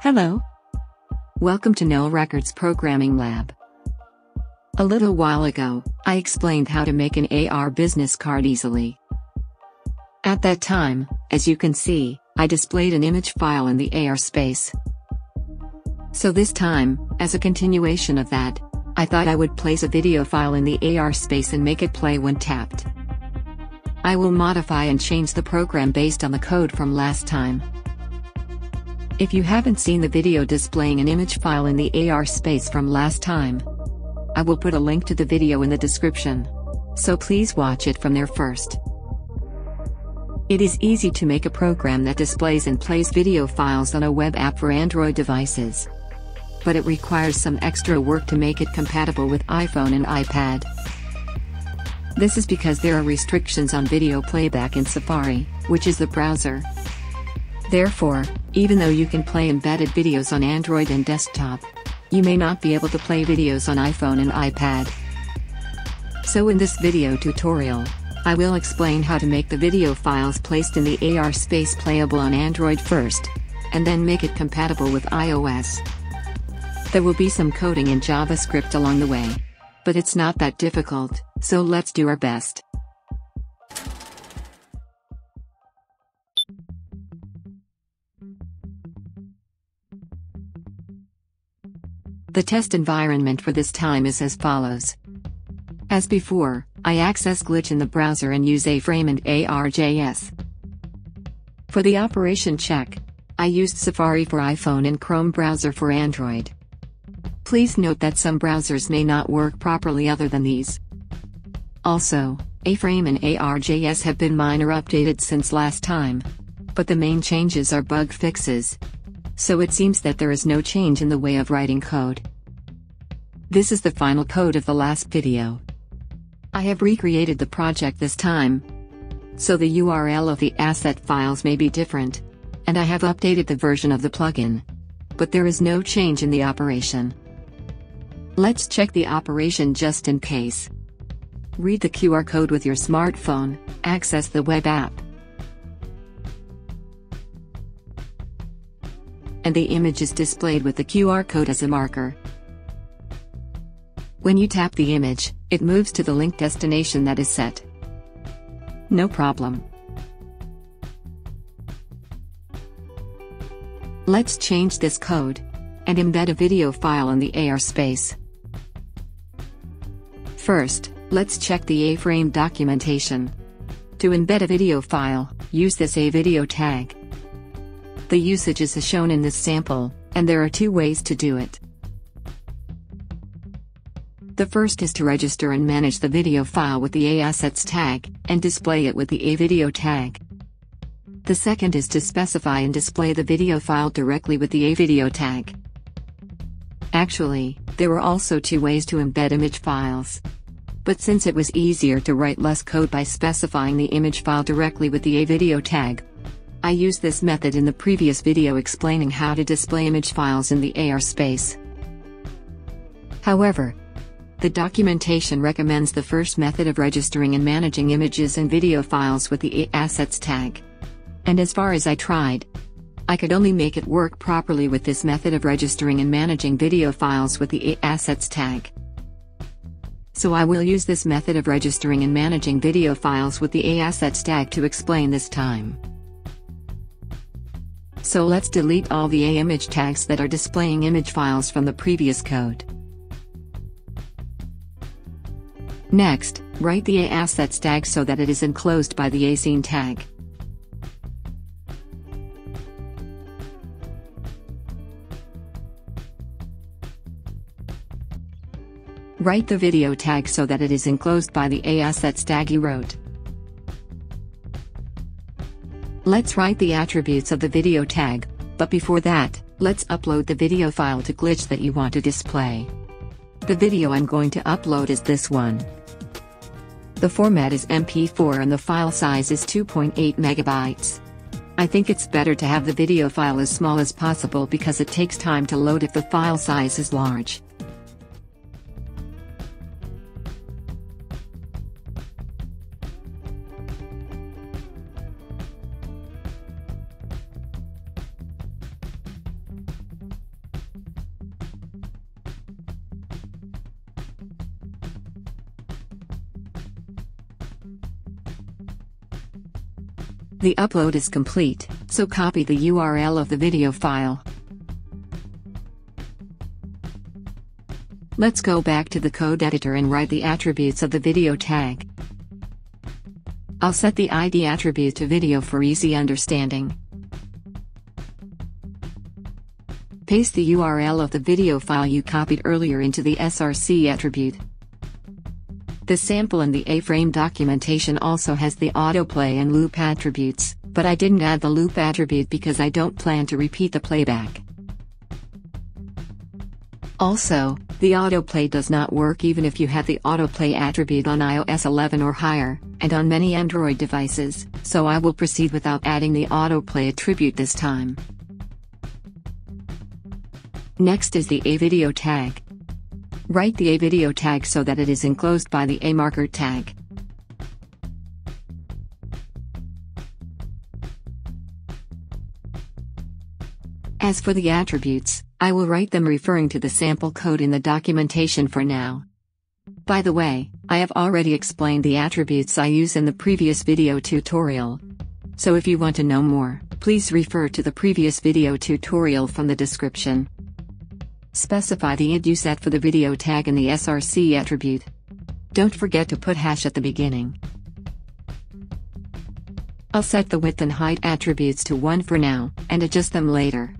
Hello. Welcome to Noel Records Programming Lab. A little while ago, I explained how to make an AR business card easily. At that time, as you can see, I displayed an image file in the AR space. So this time, as a continuation of that, I thought I would place a video file in the AR space and make it play when tapped. I will modify and change the program based on the code from last time. If you haven't seen the video displaying an image file in the AR space from last time, I will put a link to the video in the description. So please watch it from there first. It is easy to make a program that displays and plays video files on a web app for Android devices. But it requires some extra work to make it compatible with iPhone and iPad. This is because there are restrictions on video playback in Safari, which is the browser. Therefore, even though you can play embedded videos on Android and desktop, you may not be able to play videos on iPhone and iPad. So in this video tutorial, I will explain how to make the video files placed in the AR space playable on Android first, and then make it compatible with iOS. There will be some coding in JavaScript along the way, but it's not that difficult, so let's do our best. The test environment for this time is as follows. As before, I access Glitch in the browser and use A-Frame and AR.js. For the operation check, I used Safari for iPhone and Chrome browser for Android. Please note that some browsers may not work properly other than these. Also, A-Frame and AR.js have been minor updated since last time. But the main changes are bug fixes. So it seems that there is no change in the way of writing code. This is the final code of the last video. I have recreated the project this time, so the URL of the asset files may be different, and I have updated the version of the plugin. But there is no change in the operation. Let's check the operation just in case. Read the QR code with your smartphone, access the web app, and the image is displayed with the QR code as a marker. When you tap the image, it moves to the link destination that is set. No problem. Let's change this code and embed a video file in the AR space. First, let's check the A-Frame documentation. To embed a video file, use this A-Video tag. The usages is shown in this sample, and there are two ways to do it. The first is to register and manage the video file with the A-Assets tag, and display it with the A-Video tag. The second is to specify and display the video file directly with the A-Video tag. Actually, there were also two ways to embed image files. But since it was easier to write less code by specifying the image file directly with the A-Video tag, I used this method in the previous video explaining how to display image files in the AR space. However, the documentation recommends the first method of registering and managing images and video files with the A-Assets tag. And as far as I tried, I could only make it work properly with this method of registering and managing video files with the A-Assets tag. So I will use this method of registering and managing video files with the A-Assets tag to explain this time. So let's delete all the A-image tags that are displaying image files from the previous code. Next, write the A-Assets tag so that it is enclosed by the A-Scene tag. Write the video tag so that it is enclosed by the A-Assets tag you wrote. Let's write the attributes of the video tag, but before that, let's upload the video file to Glitch that you want to display. The video I'm going to upload is this one. The format is MP4 and the file size is 2.8 megabytes. I think it's better to have the video file as small as possible because it takes time to load if the file size is large. The upload is complete, so copy the URL of the video file. Let's go back to the code editor and write the attributes of the video tag. I'll set the ID attribute to video for easy understanding. Paste the URL of the video file you copied earlier into the src attribute. The sample in the A-Frame documentation also has the autoplay and loop attributes, but I didn't add the loop attribute because I don't plan to repeat the playback. Also, the autoplay does not work even if you have the autoplay attribute on iOS 11 or higher, and on many Android devices, so I will proceed without adding the autoplay attribute this time. Next is the A-Video tag. Write the A-Video tag so that it is enclosed by the A-Marker tag. As for the attributes, I will write them referring to the sample code in the documentation for now. By the way, I have already explained the attributes I use in the previous video tutorial. So if you want to know more, please refer to the previous video tutorial from the description. Specify the id you set for the video tag in the src attribute. Don't forget to put hash at the beginning. I'll set the width and height attributes to 1 for now, and adjust them later.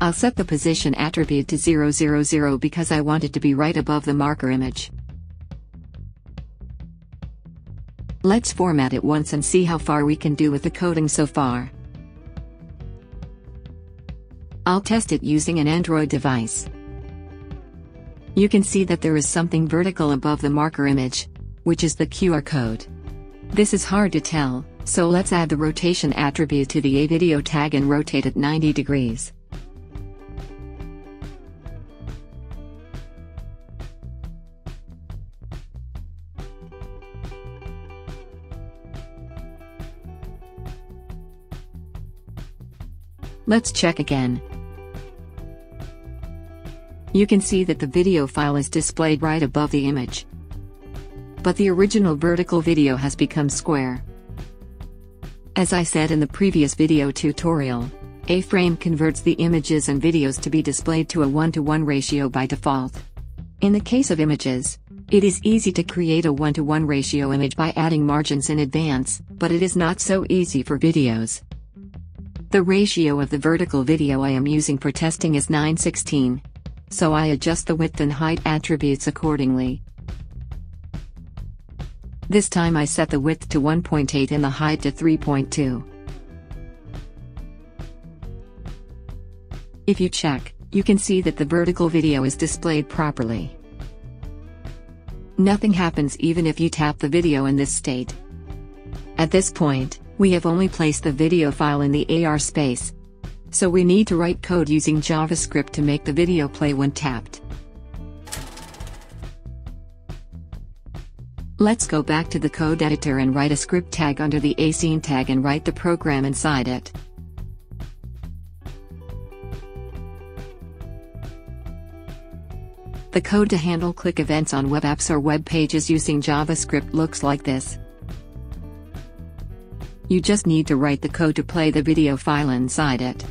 I'll set the position attribute to 000 because I want it to be right above the marker image. Let's format it once and see how far we can do with the coding so far. I'll test it using an Android device. You can see that there is something vertical above the marker image, which is the QR code. This is hard to tell, so let's add the rotation attribute to the A-Video tag and rotate it 90 degrees. Let's check again. You can see that the video file is displayed right above the image. But the original vertical video has become square. As I said in the previous video tutorial, A-Frame converts the images and videos to be displayed to a 1-to-1 ratio by default. In the case of images, it is easy to create a 1-to-1 ratio image by adding margins in advance, but it is not so easy for videos. The ratio of the vertical video I am using for testing is 9:16, so I adjust the width and height attributes accordingly. This time I set the width to 1.8 and the height to 3.2. If you check, you can see that the vertical video is displayed properly. Nothing happens even if you tap the video in this state. At this point, we have only placed the video file in the AR space. So we need to write code using JavaScript to make the video play when tapped. Let's go back to the code editor and write a script tag under the ascene tag and write the program inside it. The code to handle click events on web apps or web pages using JavaScript looks like this. You just need to write the code to play the video file inside it.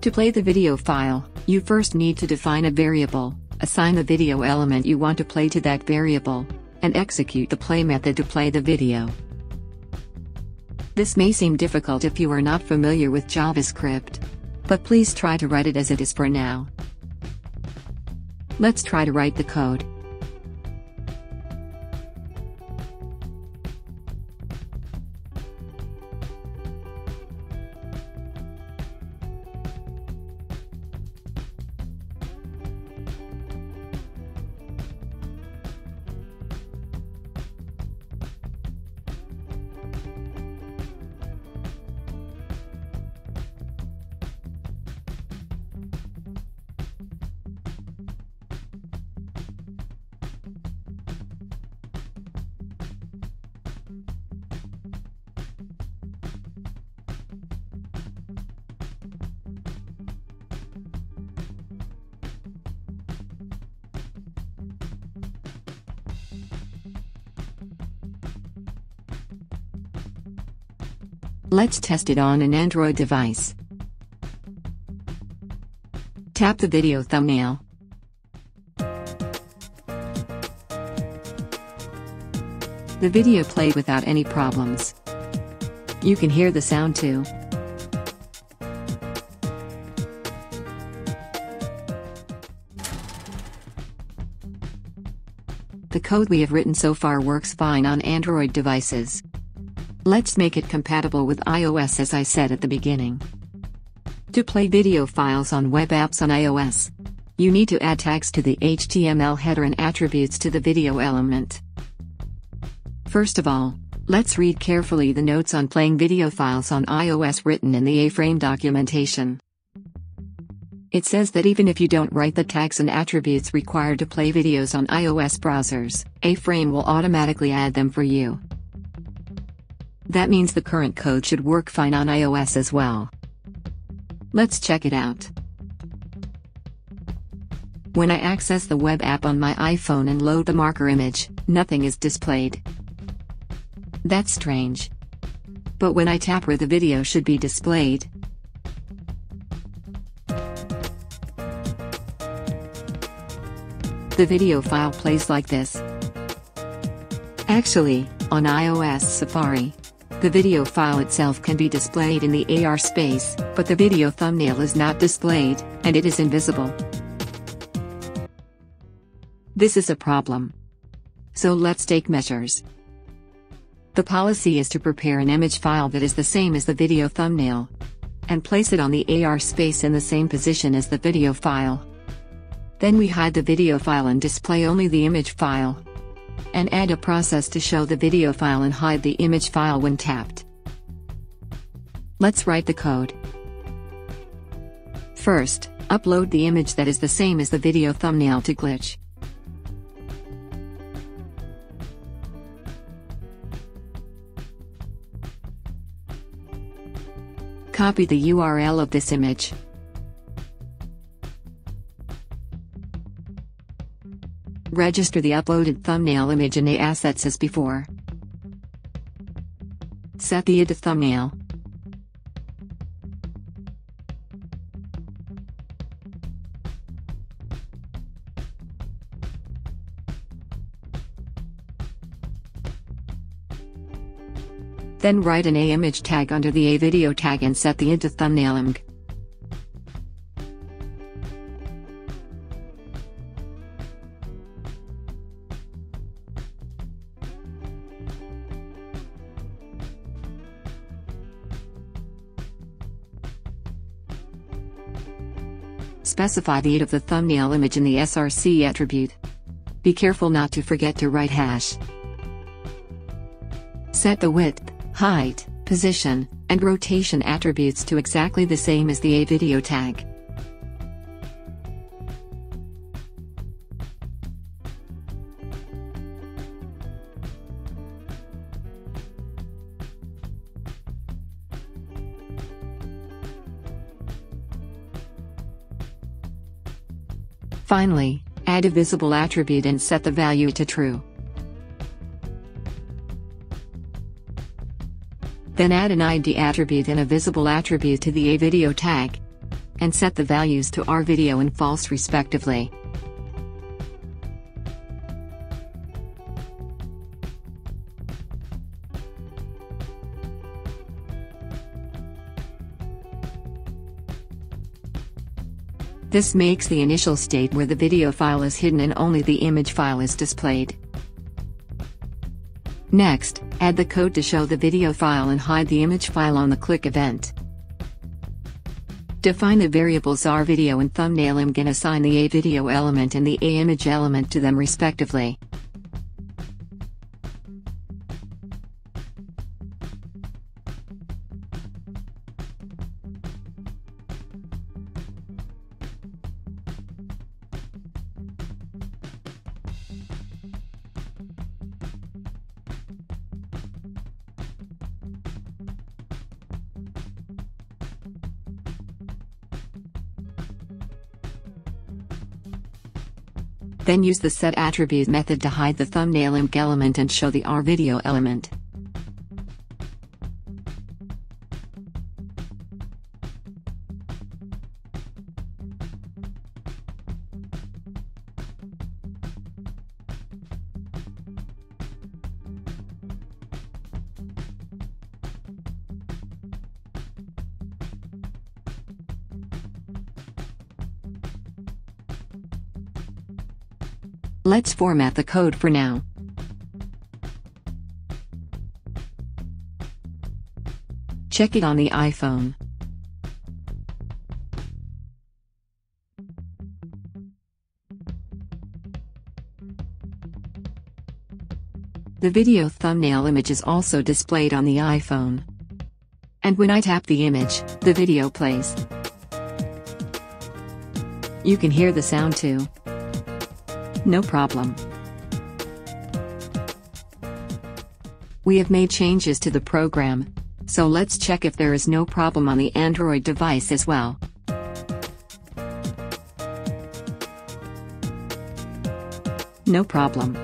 To play the video file, you first need to define a variable, assign the video element you want to play to that variable, and execute the play method to play the video. This may seem difficult if you are not familiar with JavaScript, but please try to write it as it is for now. Let's try to write the code. Let's test it on an Android device. Tap the video thumbnail. The video played without any problems. You can hear the sound too. The code we have written so far works fine on Android devices. Let's make it compatible with iOS as I said at the beginning. To play video files on web apps on iOS, you need to add tags to the HTML header and attributes to the video element. First of all, let's read carefully the notes on playing video files on iOS written in the A-Frame documentation. It says that even if you don't write the tags and attributes required to play videos on iOS browsers, A-Frame will automatically add them for you. That means the current code should work fine on iOS as well. Let's check it out. When I access the web app on my iPhone and load the marker image, nothing is displayed. That's strange. But when I tap where the video should be displayed, the video file plays like this. Actually, on iOS Safari, the video file itself can be displayed in the AR space, but the video thumbnail is not displayed, and it is invisible. This is a problem. So let's take measures. The policy is to prepare an image file that is the same as the video thumbnail and place it on the AR space in the same position as the video file. Then we hide the video file and display only the image file, and add a process to show the video file and hide the image file when tapped. Let's write the code. First, upload the image that is the same as the video thumbnail to Glitch. Copy the URL of this image. Register the uploaded thumbnail image in the assets as before. Set the ID to thumbnail. Then write an A-image tag under the A-video tag and set the ID to thumbnail img. Specify the ID of the thumbnail image in the src attribute. Be careful not to forget to write hash. Set the width, height, position, and rotation attributes to exactly the same as the A-video tag. Finally, add a visible attribute and set the value to true. Then add an ID attribute and a visible attribute to the A-video tag, and set the values to R-video and false respectively. This makes the initial state where the video file is hidden and only the image file is displayed. Next, add the code to show the video file and hide the image file on the click event. Define the variables R-video and thumbnail img and assign the A-video element and the A-image element to them respectively. Then use the setAttribute method to hide the thumbnail img element and show the R-video element. Let's format the code for now. Check it on the iPhone. The video thumbnail image is also displayed on the iPhone. And when I tap the image, the video plays. You can hear the sound too. No problem. We have made changes to the program, so let's check if there is no problem on the Android device as well. No problem.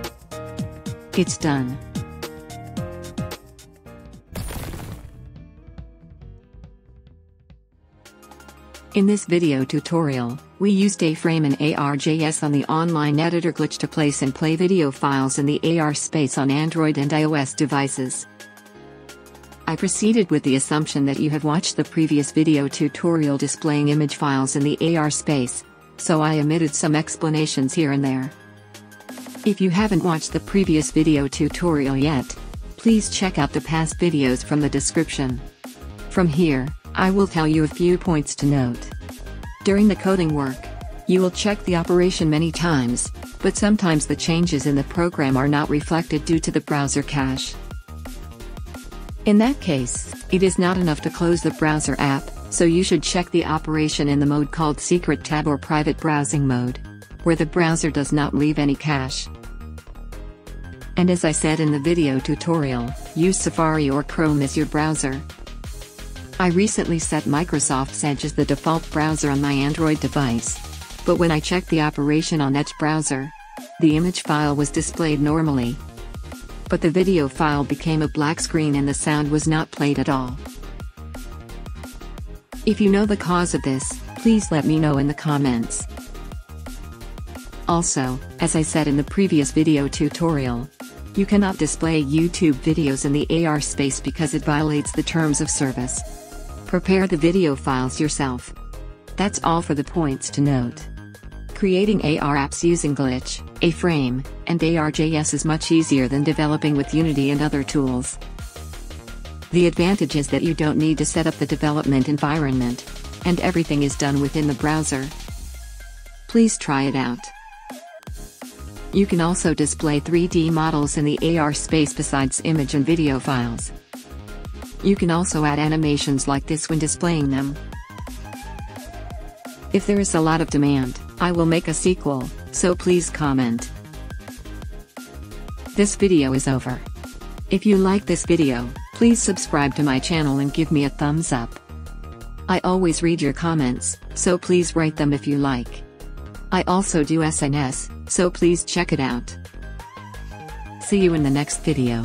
It's done. In this video tutorial, we used A-Frame and AR.js on the online editor Glitch to place and play video files in the AR space on Android and iOS devices. I proceeded with the assumption that you have watched the previous video tutorial displaying image files in the AR space, so I omitted some explanations here and there. If you haven't watched the previous video tutorial yet, please check out the past videos from the description. From here, I will tell you a few points to note. During the coding work, you will check the operation many times, but sometimes the changes in the program are not reflected due to the browser cache. In that case, it is not enough to close the browser app, so you should check the operation in the mode called Secret Tab or Private Browsing Mode, where the browser does not leave any cache. And as I said in the video tutorial, use Safari or Chrome as your browser. I recently set Microsoft Edge as the default browser on my Android device. But when I checked the operation on Edge browser, the image file was displayed normally. But the video file became a black screen and the sound was not played at all. If you know the cause of this, please let me know in the comments. Also, as I said in the previous video tutorial, you cannot display YouTube videos in the AR space because it violates the terms of service. Prepare the video files yourself. That's all for the points to note. Creating AR apps using Glitch, A-Frame, and AR.js is much easier than developing with Unity and other tools. The advantage is that you don't need to set up the development environment, and everything is done within the browser. Please try it out. You can also display 3D models in the AR space besides image and video files. You can also add animations like this when displaying them. If there is a lot of demand, I will make a sequel, so please comment. This video is over. If you like this video, please subscribe to my channel and give me a thumbs up. I always read your comments, so please write them if you like. I also do SNS, so please check it out. See you in the next video.